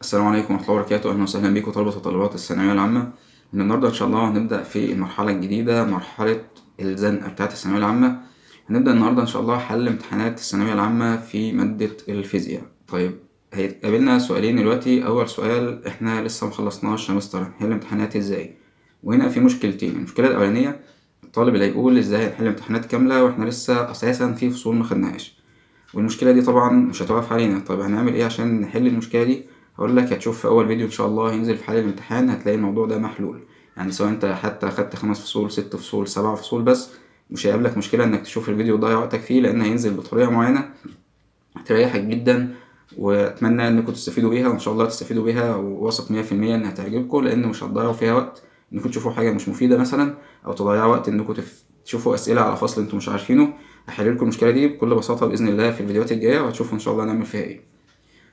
السلام عليكم ورحمه الله وبركاته، اهلا وسهلا بيكم طلبه وطالبات الثانويه العامه. النهارده ان شاء الله هنبدا في المرحله الجديده، مرحله الزنقه بتاعه الثانويه العامه. هنبدا النهارده ان شاء الله حل امتحانات الثانويه العامه في ماده الفيزياء. طيب هيتقابلنا سؤالين دلوقتي. اول سؤال احنا لسه مخلصناش سمستر، هنحل امتحانات ازاي؟ وهنا في مشكلتين. المشكله الاولانيه الطالب اللي هيقول ازاي هنحل امتحانات كامله واحنا لسه اساسا في فصول ما خدناهاش، والمشكله دي طبعا مش هتوقف علينا. طيب هنعمل ايه عشان نحل المشكله دي؟ هقول لك هتشوف في اول فيديو ان شاء الله هينزل في حل الامتحان، هتلاقي الموضوع ده محلول. يعني سواء انت حتى خدت 5 فصول 6 فصول 7 فصول، بس مش هيقابلك مشكله انك تشوف الفيديو وتضيع وقتك فيه، لان هينزل بطريقه معينه هتريحك جدا، واتمنى انكم تستفيدوا بيها وان شاء الله تستفيدوا بيها، وواثق 100% انها هتعجبكم، لان مش هتضيعوا فيها وقت انكم تشوفوا حاجه مش مفيده مثلا، او تضيعوا وقت انكم تشوفوا اسئله على فصل انتم مش عارفينه. هحل لكم المشكله دي بكل بساطه باذن الله في الفيديوهات الجايه، وهتشوفوا ان شاء الله هنعمل فيها ايه.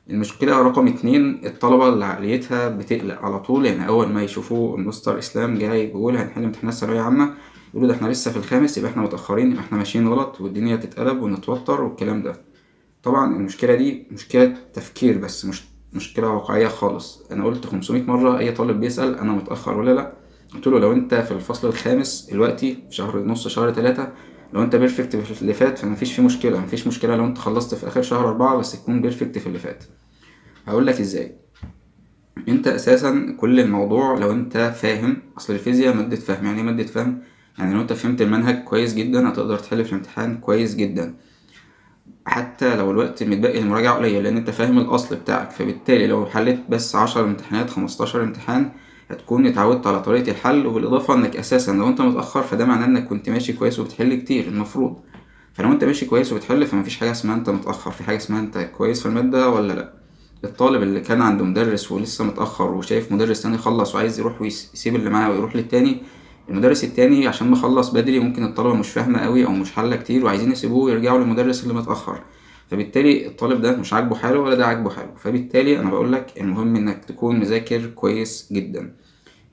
المشكله رقم 2 الطلبه اللي عقليتها بتقلق على طول. يعني اول ما يشوفوا المستر اسلام جاي بيقول هنحل امتحانات ثانويه عامه، يقولوا ده احنا لسه في الخامس، يبقى احنا متاخرين، يبقى احنا ماشيين غلط، والدنيا تتقلب ونتوتر والكلام ده. طبعا المشكله دي مشكله تفكير بس، مش مشكله واقعيه خالص. انا قلت 500 مره اي طالب بيسال انا متاخر ولا لا، قلت له لو انت في الفصل الخامس دلوقتي في شهر ونص شهر 3، لو انت بيرفكت في اللي فات فمفيش فيه مشكله، مفيش مشكله لو انت خلصت في اخر شهر 4، بس تكون بيرفكت في اللي فات. هقول لك ازاي. انت اساسا كل الموضوع لو انت فاهم، اصل الفيزياء ماده فهم. يعني ايه ماده فهم؟ يعني لو انت فهمت المنهج كويس جدا هتقدر تحل في الامتحان كويس جدا، حتى لو الوقت متبقي للمراجعه قليل، لان انت فاهم الاصل بتاعك. فبالتالي لو حليت بس 10 امتحانات 15 امتحان هتكون اتعودت على طريقه الحل، وبالاضافه انك اساسا لو انت متاخر فده معناه انك كنت ماشي كويس وبتحل كتير المفروض. فلو انت ماشي كويس وبتحل فمفيش حاجه اسمها انت متاخر، في حاجه اسمها انت كويس في الماده ولا لا. الطالب اللي كان عنده مدرس ولسه متاخر وشايف مدرس تاني خلص وعايز يروح ويسيب اللي معاه ويروح للتاني، المدرس التاني عشان مخلص بدري ممكن الطلبه مش فاهمه قوي او مش حله كتير وعايزين يسيبوه ويرجعوا للمدرس اللي متاخر، فبالتالي الطالب ده مش عاجبه حاله ولا ده عاجبه حاله. فبالتالي انا بقول لك المهم انك تكون مذاكر كويس جدا.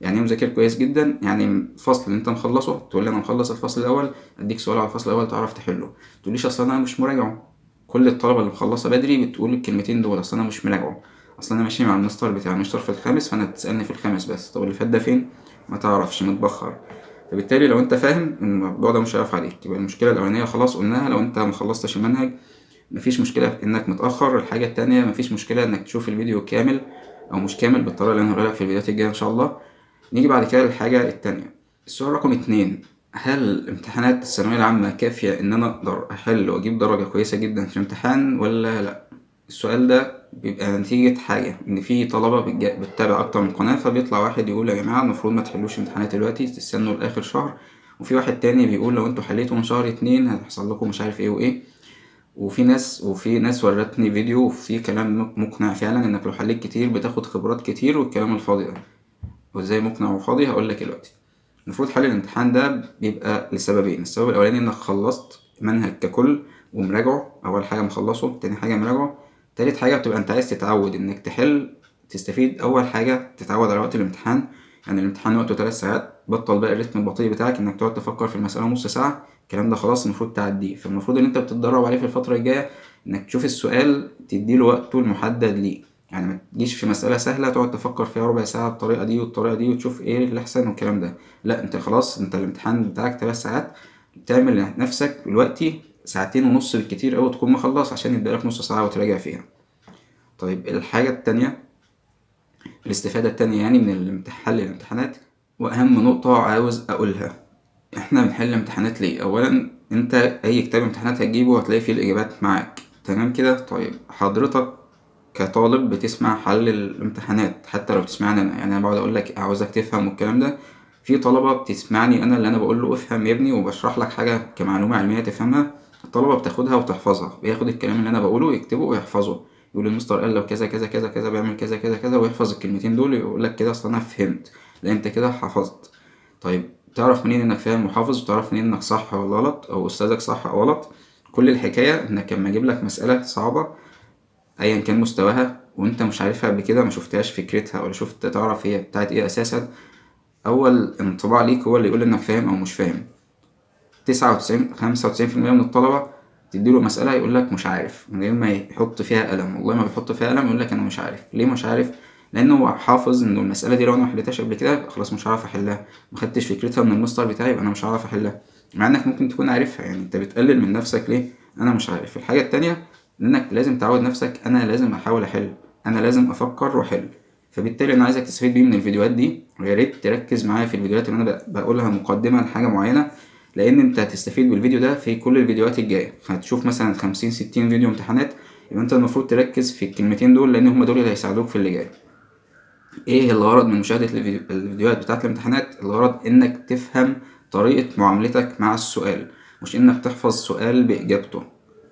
يعني ايه مذاكر كويس جدا؟ يعني الفصل اللي انت مخلصه تقول لي انا مخلص الفصل الاول، اديك سؤال على الفصل الاول تعرف تحله، تقوليش اصل انا مش مراجعه. كل الطلبه اللي مخلصه بدري بتقول الكلمتين دول، اصل انا مش مراجعه، اصل انا ماشي مع المستر بتاع المستر في الخامس فانا بتسالني في الخامس بس. طب اللي فات ده فين؟ ما تعرفش، متبخر. فبالتالي لو انت فاهم الموضوع ده مش هيقف عليك. يبقى المشكله الاولانيه خلاص قلناها، لو انت ما خلصتش المنهج مفيش مشكله انك متاخر. الحاجه التانيه مفيش مشكله انك تشوف الفيديو كامل او مش كامل بالطريقه اللي انا هقولها لك في الفيديوهات الجايه ان شاء الله. نيجي بعد كده للحاجه التانيه. السؤال رقم 2 هل امتحانات الثانويه العامه كافيه ان انا اقدر احل واجيب درجه كويسه جدا في الامتحان ولا لا؟ السؤال ده بيبقى نتيجه حاجه ان في طلبه بتتابع اكتر من قناه، فبيطلع واحد يقول يا جماعه المفروض ما تحلوش امتحانات دلوقتي، تستنوا لاخر شهر، وفي واحد تاني بيقول لو انتوا حليتوا من شهر 2 هيحصل لكم مش عارف ايه وايه، وفي ناس ورتني فيديو وفي كلام مقنع فعلا انك لو حليت كتير بتاخد خبرات كتير والكلام الفاضي ده. وازاي مقنع وفاضي؟ هقول لك دلوقتي. المفروض حل الامتحان ده بيبقى لسببين. السبب الاولاني انك خلصت منهج ككل ومراجعه، اول حاجه مخلصه، تاني حاجه مراجعه، تالت حاجه بتبقى انت عايز تتعود انك تحل تستفيد. اول حاجه تتعود على وقت الامتحان، يعني الامتحان وقته 3 ساعات، بطل بقى الرتم البطيء بتاعك انك تقعد تفكر في المساله نص ساعه، الكلام ده خلاص المفروض تعديه. فالمفروض ان انت بتتدرب عليه في الفتره الجايه، انك تشوف السؤال تديله وقته المحدد ليه، يعني ما تجيش في مساله سهله تقعد تفكر فيها ربع ساعه بالطريقه دي والطريقه دي وتشوف ايه اللي احسن والكلام ده. لا انت خلاص انت الامتحان بتاعك 3 ساعات، تعمل لنفسك دلوقتي 2.5 ساعة بالكتير أوي تكون مخلص عشان يبقالك نص ساعة وتراجع فيها. طيب الحاجة التانية، الاستفادة التانية يعني من حل الامتحانات، وأهم نقطة عاوز أقولها، إحنا بنحل امتحانات ليه؟ أولا أنت أي كتاب امتحانات هتجيبه هتلاقي فيه الإجابات معاك، تمام كده؟ طيب حضرتك كطالب بتسمع حل الامتحانات حتى لو بتسمعني أنا، يعني أنا بقعد أقولك عاوزك تفهم والكلام ده، في طلبة بتسمعني أنا اللي أنا بقول له افهم يا ابني وبشرح لك حاجة كمعلومة علمية تفهمها، الطلبة بتاخدها وتحفظها، بياخد الكلام اللي انا بقوله يكتبه ويحفظه، يقول المستر قال لو كذا كذا كذا كذا بيعمل كذا كذا كذا، ويحفظ الكلمتين دول ويقول لك كده اصل انا فهمت، لا انت كده حفظت. طيب تعرف منين انك فاهم وحافظ؟ وتعرف منين انك صح ولا غلط او استاذك صح او غلط؟ كل الحكايه انك لما اجيب لك مساله صعبه ايا كان مستواها وانت مش عارفها قبل كده، ما شفتهاش فكرتها ولا شفت تعرف هي بتاعت ايه اساسا، اول انطباع ليك هو اللي يقول انك فاهم او مش فاهم. 95% من الطلبة تديله مسألة يقول لك مش عارف من غير ما يحط فيها قلم، والله ما بيحط فيها قلم، يقول لك أنا مش عارف. ليه مش عارف؟ لأنه هو حافظ إنه المسألة دي لو أنا محلتهاش قبل كده خلاص مش هعرف أحلها، مخدتش فكرتها من المستر بتاعي يبقى أنا مش هعرف أحلها، مع إنك ممكن تكون عارفها. يعني أنت بتقلل من نفسك ليه؟ أنا مش عارف. الحاجة التانية إنك لازم تعود نفسك أنا لازم أحاول أحل، أنا لازم أفكر وأحل. فبالتالي أنا عايزك تستفيد بيه من الفيديوهات دي، ويا ريت تركز معايا في الفيديوهات اللي أنا بقولها مقدمة لحاجة معينة، لان انت هتستفيد بالفيديو ده في كل الفيديوهات الجايه. هتشوف مثلا 50-60 فيديو امتحانات، يبقى انت المفروض تركز في الكلمتين دول لان هم دول اللي هيساعدوك في اللي جاي. ايه الغرض من مشاهده الفيديوهات بتاعت الامتحانات؟ الغرض انك تفهم طريقه معاملتك مع السؤال، مش انك تحفظ سؤال باجابته.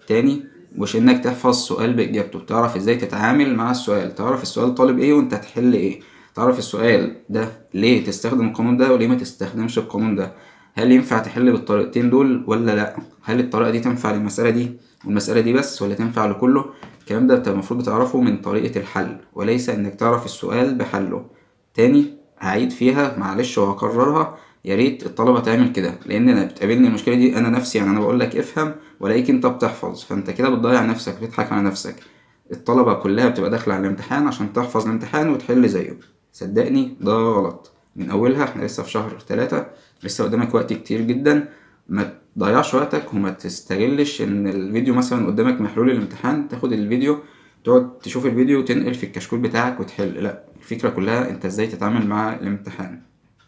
تاني، مش انك تحفظ سؤال باجابته، تعرف ازاي تتعامل مع السؤال، تعرف السؤال طالب ايه وانت هتحل ايه، تعرف السؤال ده ليه تستخدم القانون ده وليه ما تستخدمش القانون ده، هل ينفع تحل بالطريقتين دول ولا لا، هل الطريقه دي تنفع للمساله دي والمساله دي بس ولا تنفع لكله. الكلام ده انت المفروض تعرفه من طريقه الحل وليس انك تعرف السؤال بحله. تاني هعيد فيها معلش وهكررها، يا ريت الطلبه تعمل كده، لان انا بتقابلني المشكله دي انا نفسي. يعني انا بقول لك افهم ولاقيك انت بتحفظ، فانت كده بتضيع نفسك بتضحك على نفسك. الطلبه كلها بتبقى داخله على الامتحان عشان تحفظ الامتحان وتحل زيه، صدقني ده غلط من اولها. احنا لسه في شهر 3، لسه قدامك وقت كتير جدا، ما تضيعش وقتك وما تستغلش ان الفيديو مثلا قدامك محلول الامتحان تاخد الفيديو تقعد تشوف الفيديو وتنقل في الكشكول بتاعك وتحل، لا الفكره كلها انت ازاي تتعامل مع الامتحان.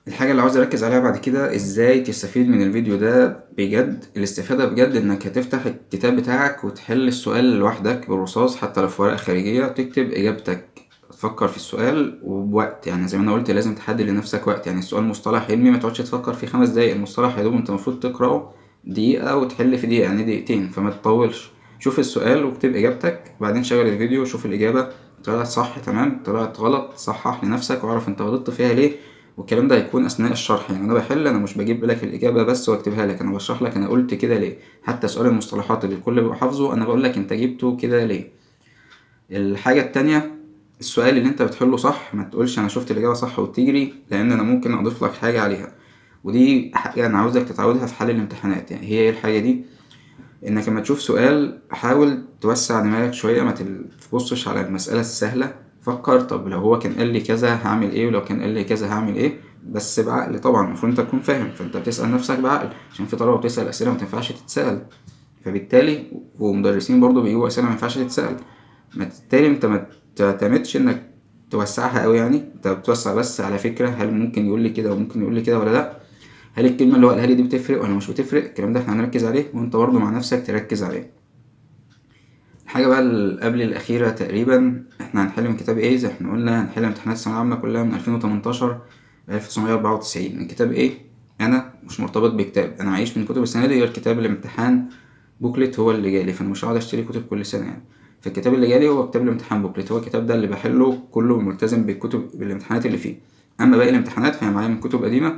الحاجه اللي عاوز اركز عليها بعد كده ازاي تستفيد من الفيديو ده بجد. الاستفاده بجد انك هتفتح الكتاب بتاعك وتحل السؤال لوحدك بالرصاص، حتى لو في ورقه خارجيه تكتب اجابتك، تفكر في السؤال وبوقت. يعني زي ما انا قلت لازم تحدد لنفسك وقت، يعني السؤال مصطلح علمي ما تقعدش تفكر فيه 5 دقايق، المصطلح يا دوب انت المفروض تقراه دقيقه وتحل في دقيقه يعني دقيقتين، فما تطولش. شوف السؤال واكتب اجابتك، وبعدين شغل الفيديو وشوف الاجابه، طلعت صح تمام، طلعت غلط صحح لنفسك واعرف انت غلطت فيها ليه. والكلام ده هيكون اثناء الشرح، يعني انا بحل انا مش بجيب لك الاجابه بس واكتبها لك، انا بشرح لك انا قلت كده ليه. حتى سؤال المصطلحات اللي الكل بيبقى حافظه انا بقول لك انت جبته كده ليه. الحاجه الثانيه السؤال اللي انت بتحله صح ما تقولش انا شفت الاجابه صح وتجري، لان انا ممكن اضيف لك حاجه عليها، ودي حاجه انا عاوزك تتعودها في حل الامتحانات. يعني هي الحاجه دي انك لما تشوف سؤال حاول توسع دماغك شويه، ما تبصش على المساله السهله، فكر طب لو هو كان قال لي كذا هعمل ايه، ولو كان قال لي كذا هعمل ايه، بس بعقل طبعا. المفروض انت تكون فاهم، فانت بتسال نفسك بعقل عشان في طلبه بتسال اسئله ما تنفعش تتسال، فبالتالي ومدرسين برضو بيجيبوا اسئله ما ينفعش تتسال، بالتالي انت ما تعتمدش انك توسعها قوي. يعني انت بتوسع بس على فكره، هل ممكن يقول لي كده وممكن يقول لي كده ولا لا، هل الكلمه اللي هو قالها لي دي بتفرق ولا مش بتفرق. الكلام ده احنا هنركز عليه وانت برضه مع نفسك تركز عليه. الحاجه بقى اللي قبل الاخيره تقريبا، احنا هنحل من كتاب ايه؟ زي احنا قلنا هنحل امتحانات الثانويه العامه كلها من 2018 ل 1994 من كتاب ايه. انا مش مرتبط بكتاب، انا معيش من كتب السنه دي غير كتاب الامتحان بوكلت هو اللي جالي، فانا مش هقعد اشتري كتب كل سنه. يعني فالكتاب اللي جالي هو كتاب الامتحان بوكلت، هو الكتاب ده اللي بحله كله ملتزم بالكتب بالامتحانات اللي فيه. اما باقي الامتحانات فهي معايا من كتب قديمه،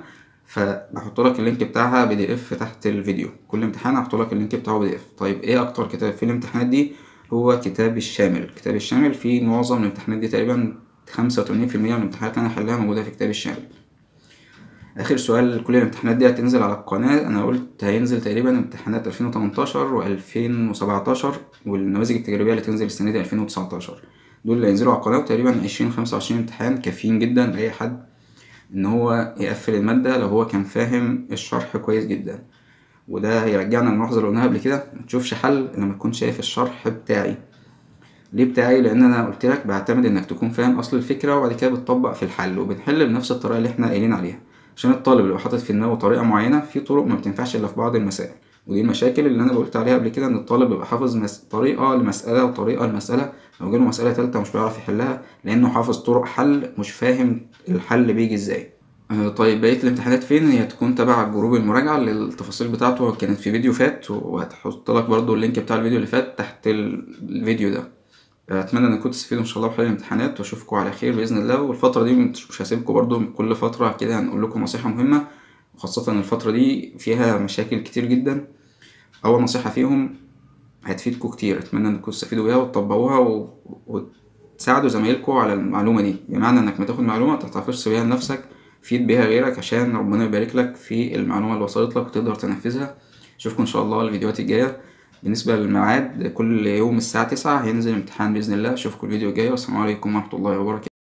فبحط لك اللينك بتاعها PDF تحت الفيديو، كل امتحان هحط لك اللينك بتاعه PDF. طيب ايه اكتر كتاب في الامتحانات دي؟ هو كتاب الشامل. كتاب الشامل فيه معظم الامتحانات دي، تقريبا 85% من الامتحانات اللي انا حلها موجوده في كتاب الشامل. اخر سؤال كل الامتحانات دي هتنزل على القناه، انا قلت هينزل تقريبا امتحانات 2018 و2017 والنماذج التجريبيه اللي هتنزل السنه دي 2019، دول اللي هينزلوا على القناه. وتقريبا 20-25 امتحان كافيين جدا لاي حد ان هو يقفل الماده لو هو كان فاهم الشرح كويس جدا. وده هيرجعنا للملاحظه اللي قلناها قبل كده، ما تشوفش حل لما تكون شايف الشرح بتاعي. ليه بتاعي؟ لان انا قلت لك بعتمد انك تكون فاهم اصل الفكره وبعد كده بتطبق في الحل، وبنحل بنفس الطريقه اللي احنا قايلين عليها، عشان الطالب لو حاطط في دماغه طريقه معينه في طرق ما بتنفعش الا في بعض المسائل. ودي المشاكل اللي انا قلت عليها قبل كده، ان الطالب بيبقى حافظ طريقه لمساله وطريقه لمساله، لو جاله مساله ثالثه مش بيعرف يحلها لانه حافظ طرق حل مش فاهم الحل بيجي ازاي. طيب بقيه الامتحانات فين؟ هي تكون تبع جروب المراجعه للتفاصيل بتاعته كانت في فيديو فات، وهتحط لك برده اللينك بتاع الفيديو اللي فات تحت الفيديو ده. اتمنى انكم تستفيدوا ان شاء الله بحل الامتحانات، واشوفكم على خير باذن الله. والفتره دي مش هسيبكم برده، كل فتره كده هنقول لكم نصيحه مهمه، وخاصه الفتره دي فيها مشاكل كتير جدا. اول نصيحه فيهم هتفيدكم كتير، اتمنى انكم تستفيدوا بيها وتطبقوها وتساعدوا زمايلكم على المعلومه دي، بمعنى انك ما تاخد معلومه متحتفظش بيها لنفسك، فيد بيها غيرك عشان ربنا يبارك لك في المعلومه اللي وصلت لك وتقدر تنفذها. اشوفكم ان شاء الله الفيديوهات الجايه. بالنسبة للميعاد كل يوم الساعة 9 هينزل امتحان بإذن الله. أشوفكم الفيديو الجاي والسلام عليكم ورحمة الله وبركاته.